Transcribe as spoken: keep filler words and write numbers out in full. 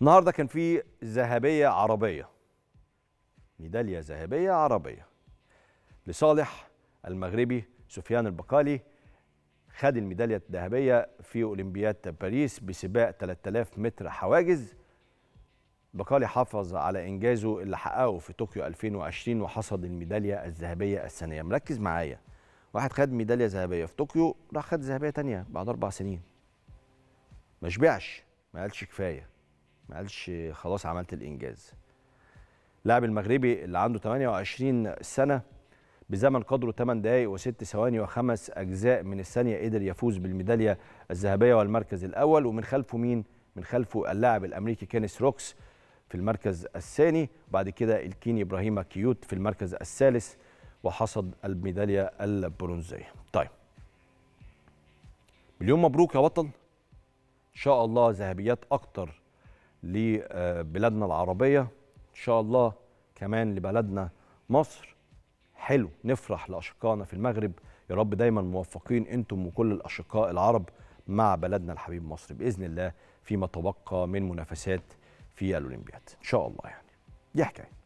النهارده كان في ذهبيه عربيه، ميداليه ذهبيه عربيه لصالح المغربي سفيان البقالي، خد الميداليه الذهبيه في اولمبياد باريس بسباق ثلاثة آلاف متر حواجز. البقالي حافظ على انجازه اللي حققه في طوكيو ألفين وعشرين وحصد الميداليه الذهبيه السنيه. مركز معايا، واحد خد ميداليه ذهبيه في طوكيو، راح خد ذهبيه ثانيه بعد اربع سنين. ما شبعش، ما قالش كفايه، ما قالش خلاص عملت الانجاز. اللاعب المغربي اللي عنده ثمانية وعشرين سنه بزمن قدره ثماني دقائق وست ثواني وخمس اجزاء من الثانيه قدر يفوز بالميداليه الذهبيه والمركز الاول، ومن خلفه مين؟ من خلفه اللاعب الامريكي كينيس روكس في المركز الثاني، وبعد كده الكيني إبراهيم كيوت في المركز الثالث وحصد الميداليه البرونزيه. طيب، مليون مبروك يا وطن، ان شاء الله ذهبيات اكتر لبلادنا العربيه، ان شاء الله كمان لبلدنا مصر. حلو نفرح لاشقائنا في المغرب، يا رب دايما موفقين انتم وكل الاشقاء العرب مع بلدنا الحبيب مصر باذن الله فيما تبقى من منافسات في الأولمبياد إن شاء الله. يعني دي حكاية